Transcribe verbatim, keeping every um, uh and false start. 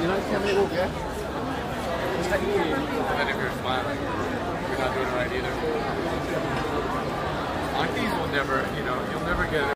But if you're smiling, you're not doing it right either. Aunties will never, you know, you'll never get it.